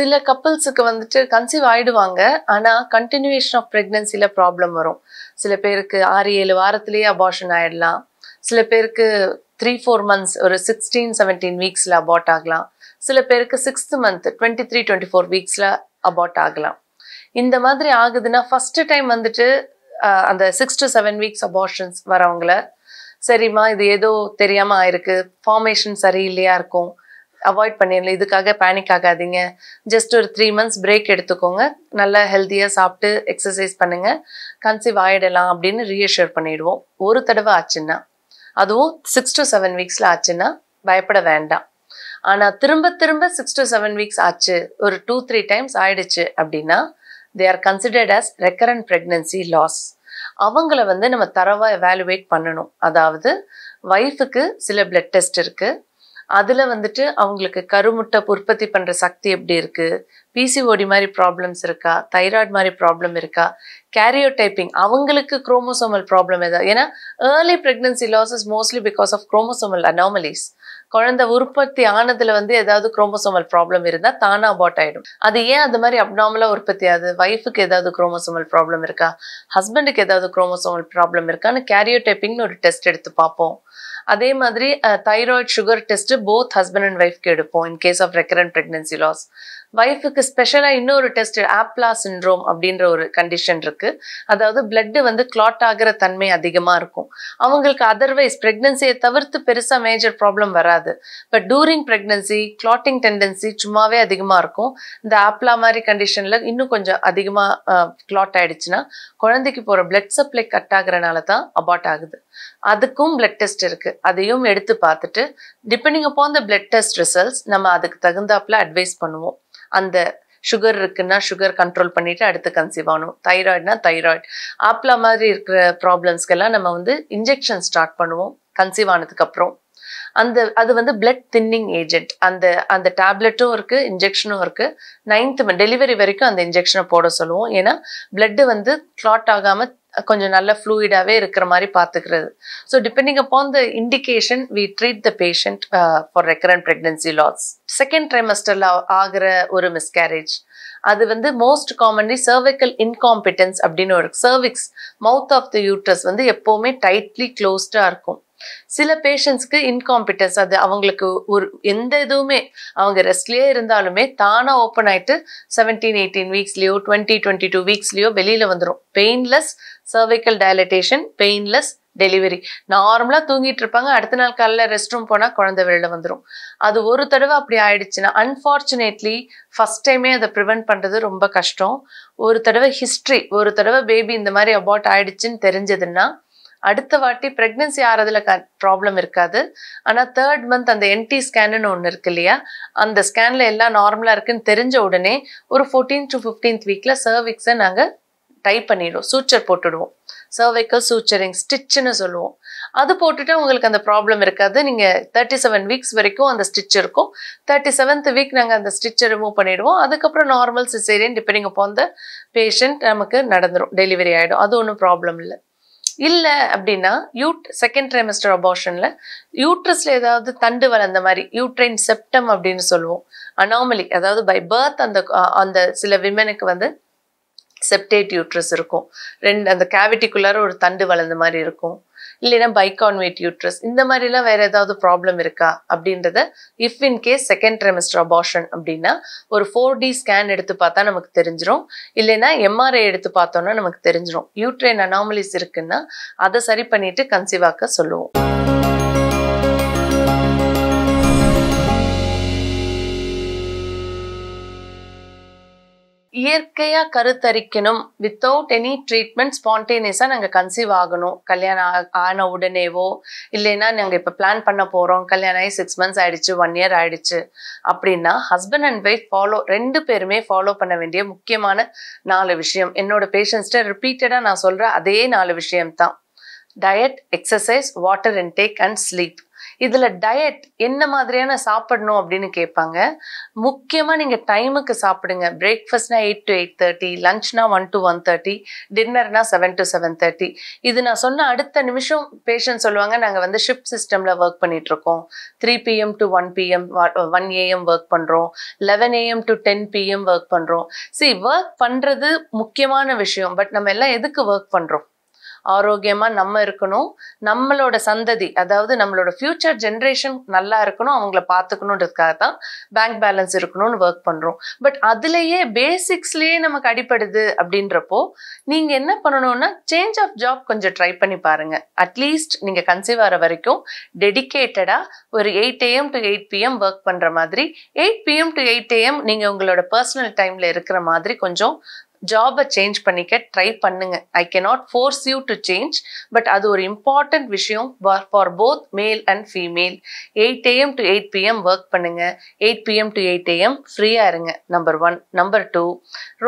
சில கப்பல்ஸ்க்கு வந்துட்டு கன்சீவ் ஆயிடுவாங்க ஆனா கண்டினியூவேஷன் ஆஃப் பிரெக்னன்சில ப்ராப்ளம் வரும் சில பேருக்கு 6-7 வாரத்திலேயே அபார்ஷன் ஆயிடலாம் சில பேருக்கு 3-4 months or 16-17 weeks la abort aglam சில பேருக்கு 6th month 23-24 weeks la abort aglam இந்த மாதிரி ஆகுதுனா ஃபர்ஸ்ட் டைம் வந்துட்டு அந்த 6-7 weeks abortions வரவங்கள சரிமா இது ஏதோ தெரியாம ஆயிருக்கு ஃபார்மேஷன் சரியில்லையா இருக்கும் அவாய்ட் பண்ணிரலாம் இதுக்காக panic ஆகாதீங்க just ஒரு 3 months break எடுத்துக்கோங்க நல்ல ஹெல்தியா சாப்பிட்டு exercise பண்ணுங்க கன்சீவ் ஆயிடலாம் அப்படினு ரீஅஷூர் பண்ணிடுவோம் ஒரு தடவை ஆச்சுன்னா அதுவும் 6-7 weeks ல ஆச்சுன்னா பயப்பட வேண்டாம் ஆனா திரும்ப 6-7 weeks ஆச்சு ஒரு 2-3 times ஆயிடுச்சு அப்படினா they are considered as recurrent pregnancy loss அவங்கள வந்து நம்ம தரவா evaluate பண்ணனும் அதாவது வைஃப்க்கு சில blood test இருக்கு அதுல வந்துட்டு அவங்களுக்கு கருமுட்டை உற்பத்தி பண்ற சக்தி எப்படி இருக்கு PCOD மாதிரி problems இருக்கா thyroid மாதிரி problem இருக்கா karyotyping அவங்களுக்கு chromosomal problem ஏதா ஏனா early pregnancy loss is mostly because of chromosomal anomalies குழந்தை உற்பத்தி ஆனதுல வந்து ஏதாவது chromosomal problem இருந்தா தானா abort ஆயிடும் அது ஏன் அந்த மாதிரி abnormal உற்பத்தி ஆது வைஃப்க்கு ஏதாவது chromosomal problem இருக்கா ஹஸ்பண்டுக்கு ஏதாவது chromosomal problem இருக்கான்னு karyotyping னு ஒரு டெஸ்ட் எடுத்து பாப்போம் அதே மாதிரி thyroid sugar test both husband and wife க்கு எடுப்போம் in case of recurrent pregnancy loss wife க்கு ஸ்பெஷலா இன்னொரு டெஸ்ட் Apla syndrome அப்படிங்கற ஒரு கண்டிஷன் இருக்கு அதாவது blood வந்து clot ஆகுற தன்மை அதிகமா இருக்கும் அவங்களுக்கு otherwise pregnancy ஏ தவிர்த்து பெருசா major problem வராது but during pregnancy clotting tendency சும்மாவே அதிகமா இருக்கும் இந்த Apla மாதிரி கண்டிஷன்ல இன்னும் கொஞ்சம் அதிகமா clot ஆயிடுச்சுனா குழந்தைக்கு போற blood supply கட் ஆகறனால தான் abort ஆகுது அதுக்கும் blood test இருக்கு அதையும் எடுத்து பார்த்துட்டு depending upon the blood test results நம்ம அதுக்கு தகுந்தாப்ல அட்வைஸ் பண்ணுவோம் அந்த sugar இருக்குன்னா sugar கண்ட்ரோல் பண்ணிட்டு அடுத்து கன்சீவ் ஆணும் thyroidனா thyroid ஆப்லா மாதிரி இருக்கிற problemsக்கு எல்லாம் நம்ம வந்து injection ஸ்டார்ட் பண்ணுவோம் கன்சீவ் ஆனதுக்கு அப்புறம் அந்த அது வந்து blood thinning agent அந்த அந்த tabletும் இருக்கு injectionும் இருக்கு 9th delivery வரைக்கும் அந்த injectionை போட சொல்லுவோம் ஏனா blood வந்து clot ஆகாம கொஞ்சம் நல்ல fluidாவே இருக்குற மாதிரி பாத்துக்கிறது so depending upon the indication we treat the patient for recurrent pregnancy loss second trimester la ஆகுற ஒரு miscarriage அது வந்து most commonly cervical incompetence அப்படின ஒரு cervix mouth of the uterus வந்து எப்பவுமே tightly closed ஆ இருக்கும் சில பேஷண்ட்ஸ்க்கு இன்காம்பிட்டன்ஸ் அது அவங்களுக்கு ஒரு எந்த எதுவுமே அவங்க ரெஸ்ட்லயே இருந்தாலுமே தானா ஓபன் ஆயிட்டு 17-18 weeks லியோ 20-22 weeks லியோ வெளியில வந்துரும் painless cervical dilatation painless delivery நார்மலா தூங்கிட்டு இருப்பாங்க அடுத்த நாள் காலையில ரெஸ்ட் ரூம் போனா குழந்தை வெளியில வந்துரும் அது ஒரு தடவை அப்படி ஆயிடுச்சுனா unfortunately first timeயே அத prevent பண்றது ரொம்ப கஷ்டம் ஒரு தடவை history ஒரு தடவை பேபி இந்த மாதிரி abort ஆயிடுச்சுன்னு தெரிஞ்சதுன்னா அடுத்த வாட்டி pregnancy ஆறதுல problem இருக்காது ஆனா third month அந்த NT scan னு ஒன்னு இருக்குலையா அந்த ஸ்கேன்ல எல்லாம் நார்மலா இருக்குன்னு தெரிஞ்ச உடனே ஒரு 14th to 15th weekல cervix-ஐ நாங்க டைப் பண்ணிடுவோம் suture போட்டுடுவோம் cervical suturing stitch னு சொல்லுவோம் அது போட்டுட்டா உங்களுக்கு அந்த problem இருக்காது நீங்க 37 weeks வரைக்கும் அந்த stitch இருக்கும் 37th week நாங்க அந்த stitch remove பண்ணிடுவோம் அதுக்கு அப்புறம் normal cesarean depending upon the patient நமக்கு நடந்துரும் delivery ஆயிடும் அது ஒண்ணும் problem இல்ல இல்ல அப்படினா second trimester abortionல uterusல ஏதாவது தண்டு வளர்ந்த மாதிரி uterine septum அப்படினு சொல்லுவோம் anomaly அதாவது by birth அந்த அந்த சில விமெனுக்கு வந்து septate uterus இருக்கும் ரெண்டு அந்த cavityக்குள்ள ஒரு தண்டு வளர்ந்த மாதிரி இருக்கும் இல்லனா biconvate uterus இந்த மாதிரி எல்லாம் வேற ஏதாவது problem இருக்கா அப்படின்றத if in case second trimester abortion அப்படினா ஒரு 4D scan எடுத்து பார்த்தா நமக்கு தெரிஞ்சிரும் இல்லனா MRI எடுத்து பார்த்தோம்னா நமக்கு தெரிஞ்சிரும் uterine anomalies இருக்குன்னா அத சரி பண்ணிட்டு conceive ஆக சொல்லுவோம் இயற்கையா கருத்தரிக்கணும் without any treatment spontaneous-ஆ நாங்க conceive ஆகணும் கல்யாணம் ஆன உடனேவோ இல்லனா நாங்க இப்ப பிளான் பண்ண போறோம் கல்யாணம் ஆகி 6 months ஆயிடுச்சு 1 year ஆயிடுச்சு அப்படினா husband and wife follow ரெண்டு பேருமே follow பண்ண வேண்டிய முக்கியமான 4 விஷயம் என்னோட பேஷண்ட்ஸ்ட ரிபீட்டடா நான் சொல்ற அதே 4 விஷயம் தான் diet exercise water intake and sleep இதுல டயட் என்ன மாதிரியான சாப்பிடணும் அப்படினு கேட்பாங்க. முக்கியமா நீங்க டைமுக்கு சாப்பிடுங்க. பிரேக்ஃபாஸ்ட்னா 8 to 8:30, லஞ்ச்னா 1 to 1:30, டின்னர்னா 7 to 7:30. இது நான் சொன்ன அடுத்த நிமிஷம் பேஷண்ட் சொல்லுவாங்க, நாங்க வந்து ஷிஃப்ட் சிஸ்டம்ல ஒர்க் பண்ணிட்டு இருக்கோம், 3 PM to 1 PM 1 AM work பண்றோம், 11 AM to 10 PM ஒர்க் பண்றோம். see, ஒர்க் பண்றது முக்கியமான விஷயம், பட் நம்ம எல்லாம் எதுக்கு ஒர்க் பண்றோம்? ஆரோக்கியமா நம்ம இருக்கணும், நம்மளோட சந்ததி, அதாவது நம்மளோட ஃபியூச்சர் ஜென்ரேஷன் நல்லா இருக்கணும், அவங்கள பார்த்துக்கணுன்றதுக்காக தான் பேங்க் பேலன்ஸ் இருக்கணும்னு ஒர்க் பண்றோம். பட் அதுலயே பேசிக்ஸ்லயே நமக்கு அடிபடுது அப்படின்றப்போ நீங்க என்ன பண்ணணும்னா சேஞ்ச் ஆஃப் ஜாப் கொஞ்சம் ட்ரை பண்ணி பாருங்க. அட்லீஸ்ட் நீங்க கன்சீவ் ஆகிற வரைக்கும் டெடிக்கேட்டடா ஒரு 8 AM to 8 PM ஒர்க் பண்ற மாதிரி, 8 PM to 8 AM நீங்க உங்களோட பர்சனல் டைம்ல இருக்கிற மாதிரி கொஞ்சம் ஜாபை சேஞ்ச் பண்ணிக்க ட்ரை பண்ணுங்க. I cannot force you to change, but அது ஒரு இம்பார்ட்டன்ட் விஷயம் for both male and female. 8 AM to 8 PM work பண்ணுங்க, 8 PM to 8 AM ஃப்ரீயாக இருங்க. நம்பர் 1. நம்பர் 2,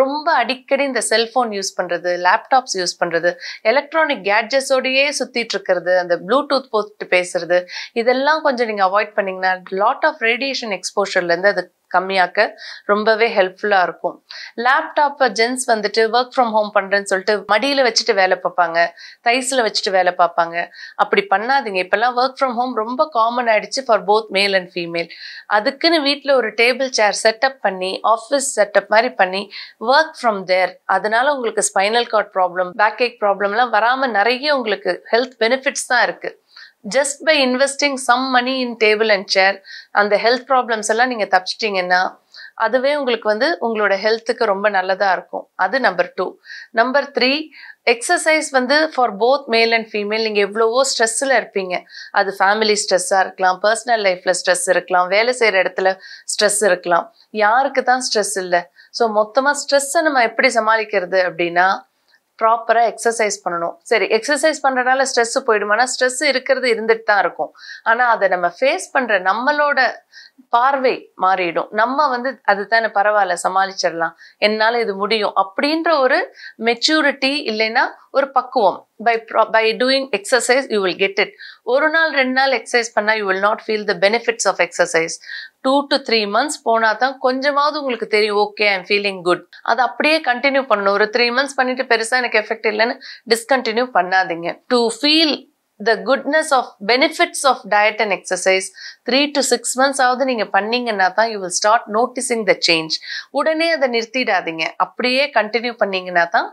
ரொம்ப அடிக்கடி இந்த செல்ஃபோன் யூஸ் பண்ணுறது, லேப்டாப்ஸ் யூஸ் பண்ணுறது, எலக்ட்ரானிக் கேட்ஜெட்ஸோடையே சுற்றிட்டு இருக்கிறது, அந்த ப்ளூடூத் போட்டு பேசுறது, இதெல்லாம் கொஞ்சம் நீங்கள் அவாய்ட் பண்ணிங்கன்னா லாட் ஆஃப் ரேடியேஷன் எக்ஸ்போஷர்லேருந்து அது கம்மியாக்க ரொம்பவே ஹெல்ப்ஃபுல்லாக இருக்கும். லேப்டாப்பை ஜென்ஸ் வந்துட்டு ஒர்க் ஃப்ரம் ஹோம் பண்ணுறேன்னு சொல்லிட்டு மடியில் வச்சுட்டு வேலை பார்ப்பாங்க, தைஸில் வச்சுட்டு வேலை பார்ப்பாங்க. அப்படி பண்ணாதீங்க. இப்போல்லாம் ஒர்க் ஃப்ரம் ஹோம் ரொம்ப காமன் ஆகிடுச்சு for both male and female. அதுக்குன்னு வீட்டில் ஒரு டேபிள் சேர் செட்டப் பண்ணி, ஆஃபீஸ் செட்டப் மாதிரி பண்ணி ஒர்க் ஃப்ரம் தேர். அதனால உங்களுக்கு spinal cord problem, backache ப்ராப்ளம்லாம் வராமல் நிறைய உங்களுக்கு ஹெல்த் பெனிஃபிட்ஸ் தான் இருக்குது. just by investing some money in table and chair, அந்த ஹெல்த் ப்ராப்ளம்ஸ் எல்லாம் நீங்கள் தப்பிச்சிட்டிங்கன்னா அதுவே உங்களுக்கு வந்து உங்களோட ஹெல்த்துக்கு ரொம்ப நல்லதாக இருக்கும். அது நம்பர் 2. நம்பர் 3, எக்ஸசைஸ் வந்து for both male and female. நீங்கள் எவ்வளவோ ஸ்ட்ரெஸ்ஸில் இருப்பீங்க, அது ஃபேமிலி ஸ்ட்ரெஸ்ஸாக இருக்கலாம், பர்சனல் லைஃப்பில் ஸ்ட்ரெஸ் இருக்கலாம், வேலை செய்கிற இடத்துல ஸ்ட்ரெஸ் இருக்கலாம். யாருக்கு தான் ஸ்ட்ரெஸ் இல்லை? ஸோ மொத்தமாக ஸ்ட்ரெஸ்ஸை நம்ம எப்படி சமாளிக்கிறது அப்படின்னா ப்ராப்பராக எக்ஸசைஸ் பண்ணணும். சரி, எக்ஸசைஸ் பண்ணுறதுனால ஸ்ட்ரெஸ்ஸு போயிடுமானா, ஸ்ட்ரெஸ்ஸு இருக்கிறது இருந்துட்டு தான் இருக்கும். ஆனால் அதை நம்ம ஃபேஸ் பண்ணுற நம்மளோட பார்வை மாறிடும். நம்ம வந்து அது தானே பரவாயில்ல, சமாளிச்சிடலாம், என்னால் இது முடியும் அப்படின்ற ஒரு மெச்சூரிட்டி, இல்லைன்னா ஒரு பக்குவம். by doing exercise you will get it. ஒரு நாள் 2 நாள் எக்ஸசைஸ் பண்ணால் you will not feel the benefits of exercise. 2 to 3 months போனா தான் கொஞ்சமாவது உங்களுக்கு தெரியும், okay I am feeling good. அது அப்படியே கண்டினியூ பண்ணணும். ஒரு 3 months பண்ணிட்டு பெருசாக எனக்கு எஃபெக்ட் இல்லைன்னு டிஸ்கண்டினியூ பண்ணாதீங்க. To feel the goodness of benefits of diet and exercise, 3 to 6 months ஆவது நீங்கள் பண்ணிங்கன்னா தான் you will start noticing the change. உடனே அதை நிறுத்திடாதீங்க, அப்படியே கண்டினியூ பண்ணிங்கன்னா தான்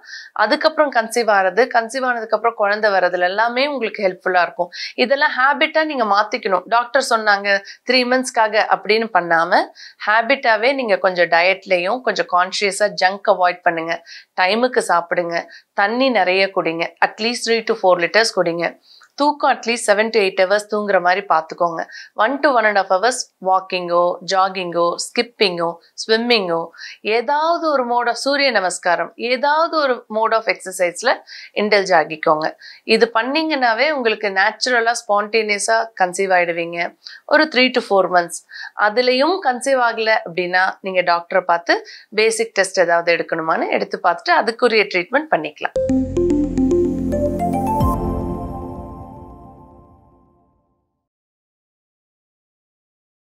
அதுக்கப்புறம் கன்சீவ் ஆகிறது, கன்சீவ் ஆனதுக்கப்புறம் குழந்தை வர்றதுல எல்லாமே உங்களுக்கு ஹெல்ப்ஃபுல்லாக இருக்கும். இதெல்லாம் ஹேபிட்டாக நீங்கள் மாற்றிக்கணும். டாக்டர் சொன்னாங்க 3 monthsக்காக அப்படின்னு பண்ணாமல் ஹேபிட்டாகவே நீங்கள் கொஞ்சம் டயட்லேயும் கொஞ்சம் கான்ஷியஸாக ஜங்க் அவாய்ட் பண்ணுங்கள், டைமுக்கு சாப்பிடுங்க, தண்ணி நிறைய குடிங்க, அட்லீஸ்ட் 3 to 4 liters குடிங்க, தூக்கம் அட்லீஸ்ட் 7 to 8 hours தூங்குற மாதிரி பார்த்துக்கோங்க, 1 to 1.5 hours வாக்கிங்கோ, ஜாகிங்கோ, ஸ்கிப்பிங்கோ, ஸ்விம்மிங்கோ, ஏதாவது ஒரு மோட் ஆஃப் சூரிய நமஸ்காரம், ஏதாவது ஒரு மோட் ஆஃப் எக்ஸசைஸில் இன்டல்ஜ் ஆகிக்கோங்க. இது பண்ணிங்கன்னாவே உங்களுக்கு நேச்சுரலாக ஸ்பான்டேனியஸாக கன்சீவ் ஆகிடுவீங்க. ஒரு 3 to 4 months அதுலேயும் கன்சீவ் ஆகலை அப்படின்னா நீங்கள் டாக்டரை பார்த்து பேசிக் டெஸ்ட் ஏதாவது எடுக்கணுமான்னு எடுத்து பார்த்துட்டு அதுக்குரிய ட்ரீட்மெண்ட் பண்ணிக்கலாம்.